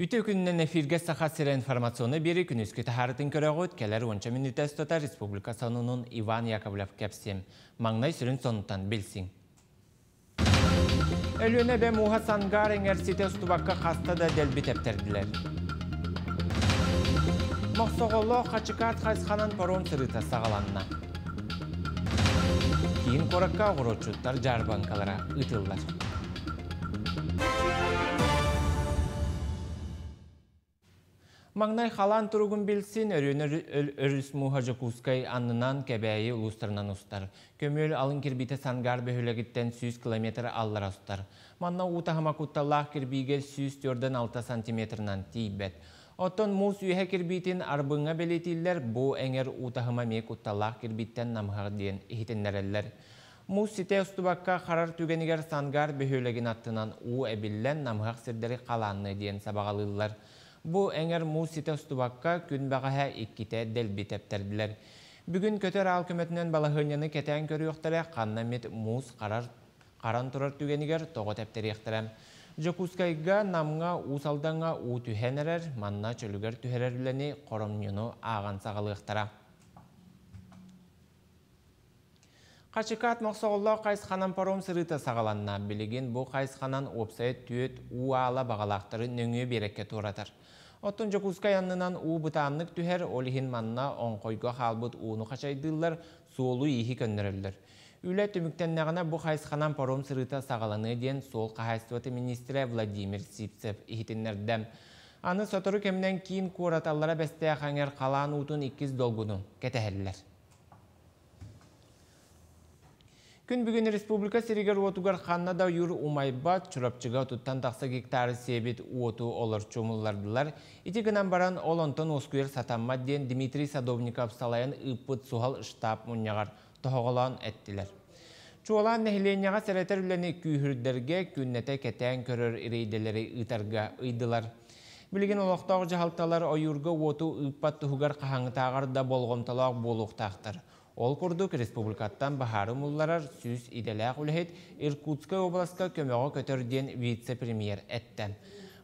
Үті күнінен эфирге саха сірі информационы бері күнізкіті харытын көріғуд, кәлер 10 минуты стота Республика санунун Иван Яковлев кәпсем. Маңнай сүрін сонуттан білсін. Әліне бе Муха Сангар Энерсите ұстубаққа қаста да дәлбі тәптірділер. Мақсоғылы Қачықат Қайсханан паром сұрыта сағаланына. Кейін қорыққа ғұручуттар жар банкалара ұтылдар. Маңнай қалан тұрғын білсін, өріс мұхажы құскай аннынан кәбәйі ұлыстырынан ұстар. Көмөл алын кірбіті сангар бөхілігіттен 100 км аллар ұстар. Манна ұтағыма құтталақ кірбіге 104-6 сантиметрінан тейбет. Оттон мұз үйе кірбітін арбыңа бәлетілер, бұ әңер ұтағыма ме құтталақ кірбіттен намғақ дейін ехетінлерелер. Мұз сіте ұстыбаққа қарар түгенігер сангар бөхілігін аттынан ұу әбіллен намғақ сірдері қаланны дейін сабағалылар. Bu enger Musite Stubakka günbağa ikkite delbi tepterdiler. Bugün kötü al kömetinden balahınyanı keten körüyüktüre kannamet muz karan turar tügeniger toğu tepteriyektirem. Jokuskayga namga uusaldanga u tühenerer, manna çölüger tühererleni koromnyonu ağan sağalıyıktara. Kaçıkat Maqsoğullu Qaysxanan parom sırıta sağalanına biligin bu Qaysxanan opsayet tüet uala bağalaqtırı nöngü berekke turatır. Otun Jokuska yanından u bıtanlık tüher olihin manna on koyga halbut uunu kaçaydırlar, solu ihi köndürürler. Üle tümükten nağına bu Qaysxanan parom sırıta sağalanı diyen Sol Kahaystyvatı Ministre Vladimir Sipsev ihitinlerdem. Anı sotoru keminden kiyin kuuratallara besteye hanger kalan utun ikiz dolgunu keteherler. Күн бүгін Республика Серегер Отугар Ханна да юр умайбат, чурапчыға тұттан тақса гектары себет уоту олар чумыллардылар. Иті гынан баран олонтон оскуер сатамма ден Дмитрий Садовников салайын ұппыт суғал штаб мұннағар тұғылан әттілер. Чуалан нәхиленяға сәретер үләне күйірдерге күннәте кәтән көрір ирейделері ұйтарға ұйдылар. Білген олақтағы жахалталар ойырғы уоту ұппат тұғығар қағаңытағар да болғымталақ болуқтақтыр. Ол курдук республикаттан бахары мулларар сүз иделәк үлхет Иркутска обласка көмөгі көтерден вице-премьер әттен.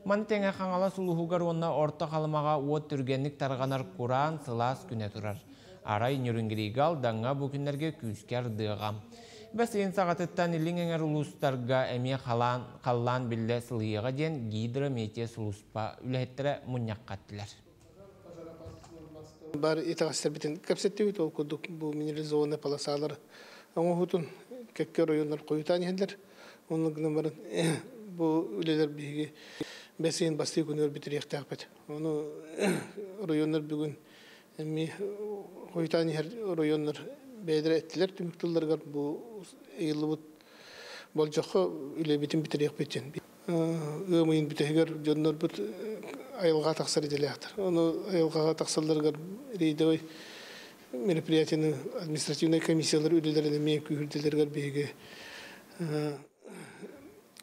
Мантеңе қаңала сулухугар онна орта қалымаға от түргенлік тарғанар Куран сылас күне тұрар. Арай Нюрингригал даңа бүкіндерге күскер дыған. Бәс ең сағатыттан елің әңер ұлыстарға әме қалан білі сылыйыға ден гидрометия сулыспа үлхеттері мұнняқ қаттылар. Бар итағастар бітін кәпсетті өйті ол күдік бұл минерализованный паласалар аңы құтын кәккер ойынлар қойытан ендер. Оның күнім барын бұл үлелер бейге бәсейін басты күнер бітір еқті әқпет. Оны районлар бүгін қойытан ер районлар бәйдір әттілер түміктілдергар бұл әйілі бұд бол жоқы үле бітін бітір еқпеттен. Өмейін бітігер жөнлер бұд айылға тақсар еделі ақтыр. Оны айылға тақсарларға рейдевай мероприятияны административной комиссиялар өлелерді мен күйірделерге бейге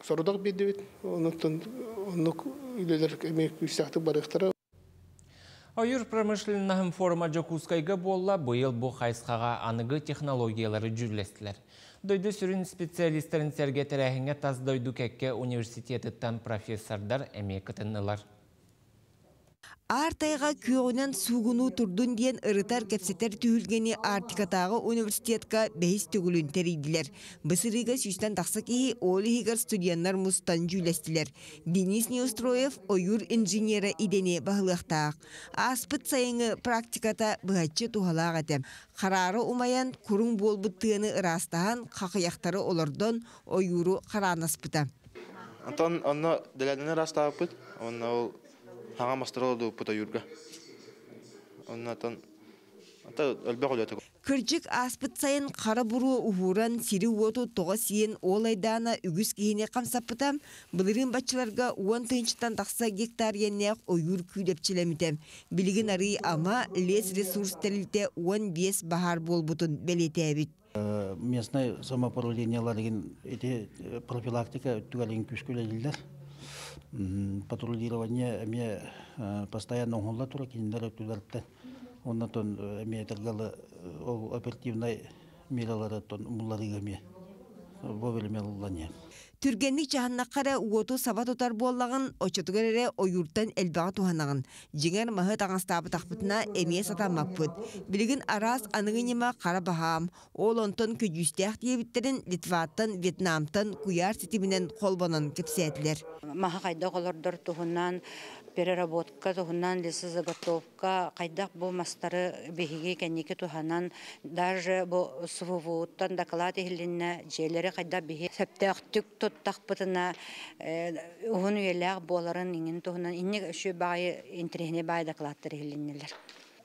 сорудақ бейдевет. Оныптан онық өлелер мен күйістақты барықтыра. Ойыр промышленнахым форума Джокускайга болла бұйыл бұ қайсқаға анығы технологиялары жүрлестілер. Дойды сүрін специалистерін сәрге тәрәхіңе таз дойды кәкке университеттен профессордар әмекітінілар. Артайға күйоғынан суғыну тұрдың дейін ұрытар кәпсеттер түйілгені артикатағы университетка бәйс төгілін тәрейділер. Бұсырыға сүйістен тақсық ие олығығар студиянлар мұстан жүйләстілер. Денис Неустроев ойыр инженері идене бағылықтақ. Аспыт сайыңы практиката бұғатшы туғалақ әтем. Қарары ұмаян күрің бол бұттығыны ұрастаған қақияқтары олардан ойыру қаран аспыта. Антон, онны дәләдіні ұрастағы бұд, онны ол Hanga masteroldu puta yurga. Ondan ölbek oluyor. Kırcık aspıt sayın Karaburu uhuran siri uotu toğa siyen olaydana ügüs geyine kamsapıtam, bılırın batçılarga 10 tınçtan taqsa gektar yenneğ oyur küydepçilemetem. Bilgin arı ama les resurs terilde 15 bahar bol butun beletebit. Местное самоуправлениялар деген эти профилактика түгелин күшкүлөдүлөр. Патрулирование мне постоянно угонла тура киндер тударты. Он на тон мне тергала оперативной миралары тон мулларыгами во время луния. Türgenlik cahanna qara uotu sabadotar bollağın oçotugerere oyurttan elbağa tuhanağın. Jinger mahı tağastabı taqbıtına emeye satamapbıt. Biligin aras anıgınima qara baham. Oğlonton köjüsteğ diyebitlerin Litvattan, Vietnamtan, Kuyar sitiminen kolbonan kipsiyetler. Maha qayda qolordur tuhunnan, pererabotka tuhunnan, lisizagatovka, qaydaq bu mastarı behige kendiki tuhanan, darje bu sıvıvuttan dakalati hillinne, jelere qayda behi septeğ tük tuttakpıtına, uhun üyeleğ boğaların ingin tuhunnan, inni şu bayi intrihine bayi dakalatları hillinneler.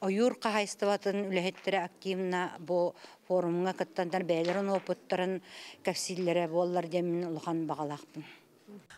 Oyur kahaystavatın ülehetlere aktivna bu forumuna kattandan beylerin oputların kapsillere bollar demin uluğan bağalaqpın.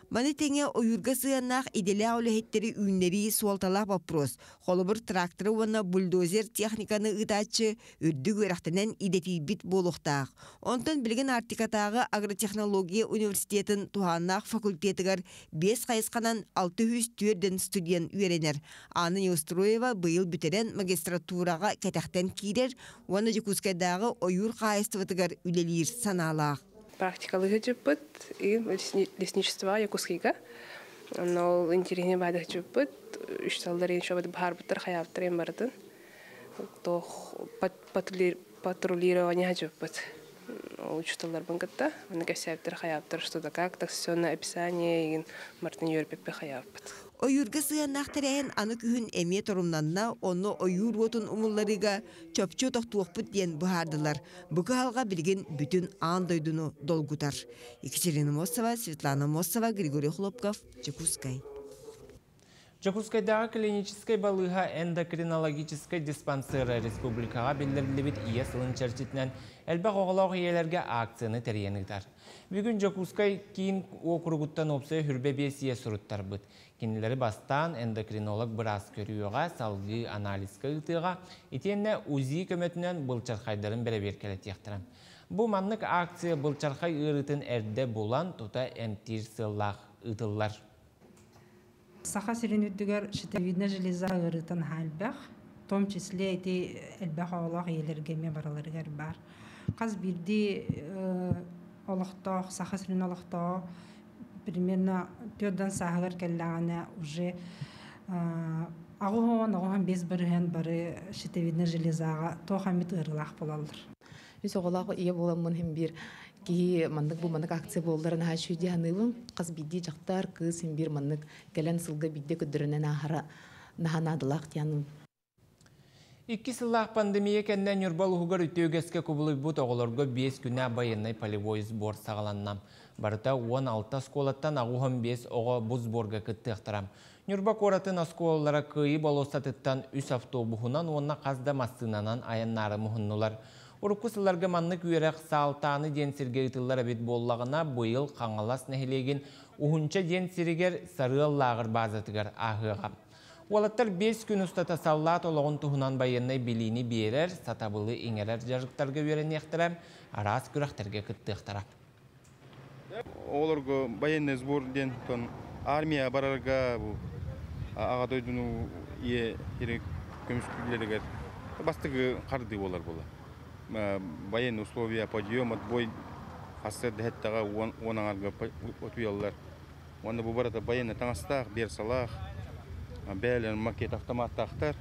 Manetenge oyurga sığanak idele ulehetleri ünleri sualtalah vapros. Xolubur traktörü ona buldozer texnikanı ıdaçı ürdü görektenen idetibit boluqtaq. Ondan bilgin artikatağı Agrotexnologiya Üniversitetin Tuhannak Fakültetigar 5 qayısqanan 604'den studiyen üyerener. Anı Neustroeva bıyıl büteren magistraturağa ketekten kirer, ona Cikuskadağı oyur qayıstıvatıgar üleliyir sanalaq. Практика лыгачыппыт и лесничество якускийга. Но интереснее байдачыппыт, үшталдары ещё бад барбыттар хаяптар эмбардын. То патрулирование хачыппыт. Үшталдар бангатта, накасяптар хаяптар, что-то как-то всё на описании мартын юрпеппе хаяппыт. Oyurga sığanak tereyen anı kühün emiye torumlanına onu oyur otun umullarıga çöpçü tohtuğuput diyen buhardılar. Bu halga bilgin bütün an doydunu dolgutar. Ekaterina Mosova, Svetlana Mosova, Grigori Xlopkov, Çekuskay. Чекускайда клинической балыга эндокринологической диспансеры республикага билдирилбит ИСЛын чертитнен элбак оголог иелерге акцияны теренигдар. Бүгүн Чекускай кийин округуттан опсой хүрбе бесие суруттарбыт. Кинилери бастан эндокринолог бирас көрүүгө салгы анализге ытыга итенне УЗИ көмөтүнөн былчаркайдарын бере беркеле тектирем. Бу маннык акция былчаркай ырытын эрде болан тота эмтирсыллах ытыллар. Саха сиренүддүгөр щитовидная железа ырытын халбах, в том числе эти элбах олог иелергеме бараларыгар бар. Каз бирди олохто, саха сирен олохто примерно 4-дан сагыр келлегана уже агуган без бирген бары щитовидная железага тохамит ырылах болалар. Үз оголог ие боламын хем бир ki mandık bu mandık aktiye bolların her şeyi hanıvım kız biddi caktar kız imbir mandık gelen sılga biddi kudrene nahara nahanadılak yanım. İki sıllah pandemiye kendine yurbalı hugar ütügeske kubulu bu toğalarga 5 güne bayanay palivoy zbor sağlanam. Barıta 16 skolattan aguham 5 oğa bu zborga kıttı ıhtıram. Yurba koratın askolara kıyı balostatittan 3 avtobuhunan onna kazda masınanan ayanları muhunnular. Урукусыларга маннык үйрек саалтаны денсирге ытыллар бит боллағына бұйыл қаңалас нәхелеген ухунча денсиргер сарыл лағыр базатыгар ахыға. Уалаттар 5 күн ұстата саллат олағын тұхынан байыннай билини берер, сатабылы еңерер жарықтарға үйрен ектірем, арас күрақтарға күтті ықтарап. Оларға байыннай зборден армия барарға ағадойдыну ие көміскілерігер бастығы қарды олар бола. Bayan условия подъема отбой хасед хеттага онанарга отуяллар. Онда бу барата баянны таңастак берсалах, бәйләр макет автомат тахтар.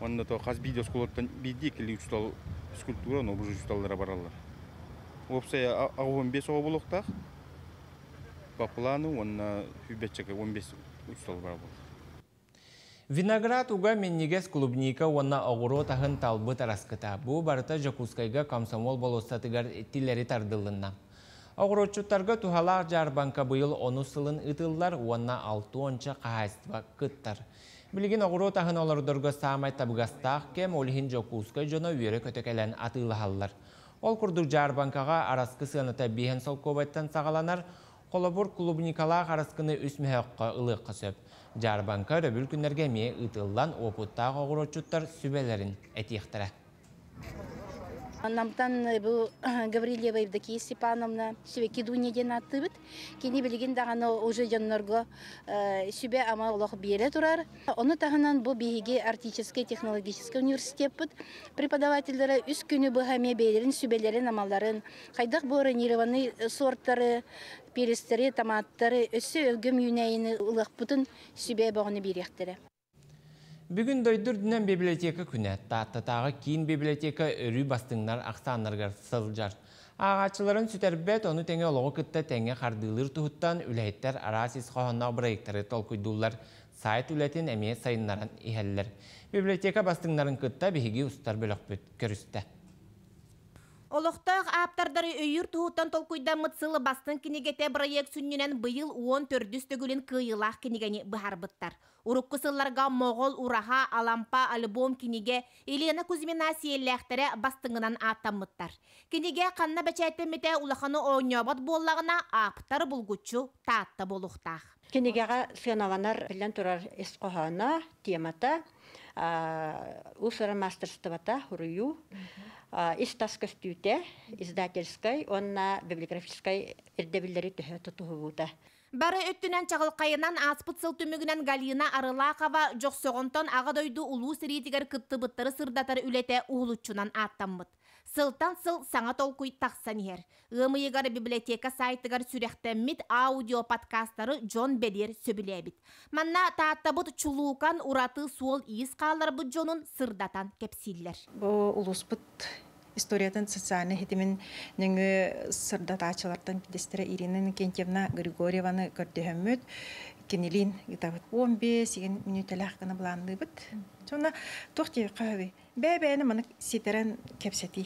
Онда то хас видео скулоттан бидик или учтал скульптура, но буж учталлар бараллар. Опсая агым 5 облоктак. По плану онна хүбәтчәк 15 учтал бараллар. Виноград уга меннигес клубника уанна огуро тахын талбы тараскыта. Бу барыта Жакускайга комсомол болостатыгар тилери тардылынна. Огурочуттарга тухалар жарбанка быйыл 10 сылын ытыллар уанна 6-10 кахайства кыттар. Билигин огуро тахын олордорго саамай табгастах кем олихин Жакускай жона үйрө көтөкелен атыылахаллар. Ол курдук жарбанкага араскы сыаныта бейхен солкобайттан сагаланар, холобур клубникалар араскыны үсмехокко ылыкка сөп. Жарбанка рөбүл күннерге мие ытыллан опуттағы огурочуттар сүбелерин әтиқтіра. Namtan bu Gavrilieva Evdokiya Stepanovna sübe Kidunya denen atıbıt. Kini bilgin dağına oje canlarga sübe ama olağı biyele durar. Onu tağınan bu bihigi Arktический технологический университет pıt. Преподавателлere üst günü bu hame beylerin sübelerin amalların kaydaq boronirovanı sortları, peristleri, tamatları, ösü övgüm yüneğini ılıq putun sübe bağını biriyektere. Бүгін дойдырдынан библиотека күні, таттатағы кейін библиотека өрі бастыңнар ақсанларға сылжар. Ағачыларын сүтербет, оны тәңе олығы күтті тәңе қардылыр тұхыттан үләйттер арасыз қоғанна бұрайықтары толқыйдулар, сайт үләтін әме сайынларын ихәлілер. Библиотека бастыңнарын күтті бігігі ұстар бөлік бүт көрісті. Олықтағы аптардары өйір тұғыттан толқуйда мұтсылы бастың кенегете проект сүнненен бұйыл 14 төгілін кыйылақ кенегені бұхар бұттар. Урыққысыларға моғол, ураха, алампа, альбом кенеге Елена Кузьмина сейлләқтері бастыңынан аттам мұттар. Кенеге қанна бәчәйтіміте ұлақаны оңнябат боллағына аптар бұлғучу таатты болуқтақ. Кенегеға сыналанар білен тұрар эсқоғана темата, ұлсыры мастерстывата ұрыю, из таскостюте, издательской, он на библиографической эрдебилдери төхе тутуғууда. Бары өттінен чағылқайынан аспыт сыл түмігінен Галина Арылақова жоқсоғынтан ағадойды улу сиретігер кытты бұттары сырдатары үлете ұғылучынан аттаммыд. Сылтан сыл саңа толкуй тақсан ер. Ғымыйығары библиотека сайтығар сүректәммет аудиоподкастары Джон Белер сөбілебіт. Манна тааттабыт чулуған ураты суол иіз қалар бұд жонын сырдатан кепсиллер. İstoriyadan sosyalini hedimin nöngü sırdata açılardan pidestere İrina Nikentevna Grigoryevanı gördüğümüz kenelin 15-20 minüteli hakkını bulandığı bit. Sonra tohtayı kahve. Bey-beyini bana siteren kepseti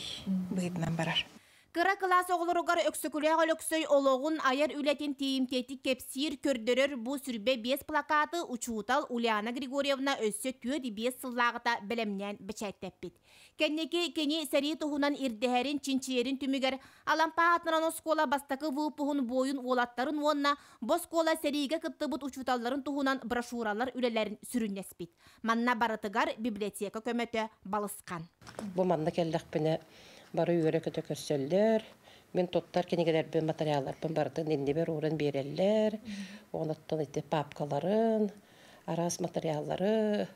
bıyıdından barar. Kıra klas oğlurugar öksükülüğe ölüksöy oloğun ayar ületin teyimteti kepsir kördürür bu sürbe 5 plakatı uçuğutal Ulyana Grigoryevna össü tüyü 5 sılağıda bilemden biçayteppit. Kendeki keni seri tuhunan irdihərin, çinçiyerin tümüger alampahatlanan o skola bastakı vıpuhun boyun olatların onna bo skola seriğe kıttıbıt uçuğutalların tuhunan broşuralar ülelerin sürünlespit. Manna baratıgar biblioteka kömötü balıskan. Bu manna kelleğpine Бары үйгері көті көрселдер, мен тоттар кенегелер бен материалар бен бардың дендебер орын берелер, оныттан ете папкаларын, араз материалары,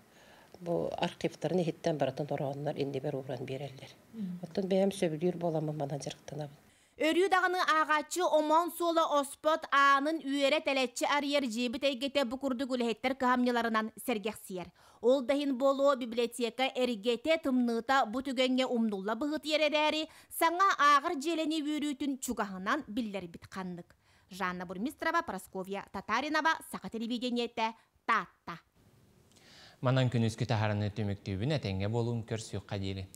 bu arşivlerin hitten bardın oranlar dendебер орын берелер. Оттан бәйім сөбілер боламын мана жырқтанабын. Өрі дағыны ағачы Омон Солы Оспот Ағының үйері тәләтчі әрер жебі тәйгеті бұқырды күліхеттер қағамнеларынан сәргексер. Ол дайын болу библиотека әргеті тымныта бұтігенге ұмнулла бұғыт ерерәрі саңа ағыр желені өрітін чүгағынан білдер бітқандық. Жанна Бурмистрова, Прасковья Татаринова, Сақа телевидениеті Татта. Манан күн үзгі тағарыны төміктөбін әтенге болуын көрсі